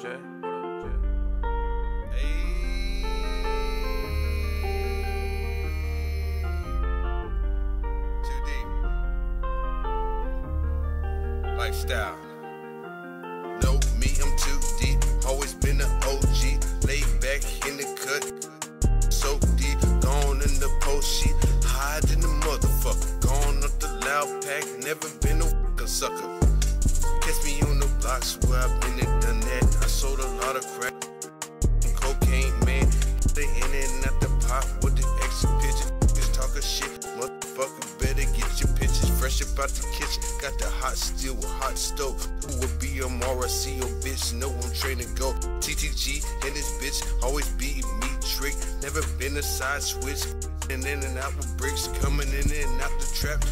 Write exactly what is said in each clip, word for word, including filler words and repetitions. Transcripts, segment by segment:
up, Jay? What up, Jay? Ayy. Too deep. Lifestyle. No, me, I'm too deep. Always been an O G. Laid back in the cut. So deep. Gone in the post sheet. Hide in the motherfucker. Gone up the loud pack. Never been no fucking sucker. Catch me on the blocks where I've been and done that. I sold a lot of crack and cocaine, man. They in and out the pot with the extra picture. Just talking shit. Motherfucker, better get your pictures fresh up out the kitchen. Got the hot steel with hot stove. Who would be a more? I see your bitch. No, I'm trained to go. T T G and this bitch always beat me trick. Never been a side switch. And in and out with bricks. Coming in and out the trap.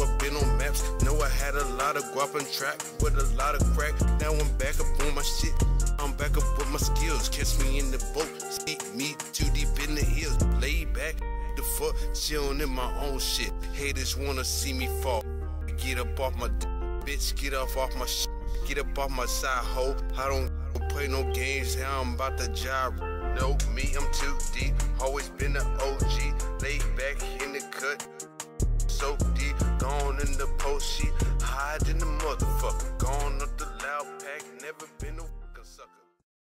I've been on maps. Know I had a lot of guap and trap with a lot of crack. Now I'm back up on my shit. I'm back up with my skills. Catch me in the boat. See me too deep in the hills. Laid back. The fuck. Chillin' in my own shit. Haters wanna see me fall. Get up off my d bitch. Get off off my shit. Get up off my side hoe. I don't play no games. Now I'm about to gyro. No, me, I'm too deep. Always been an O G. Laid back in the cut. So deep, gone in the post sheet, hide in the motherfucker.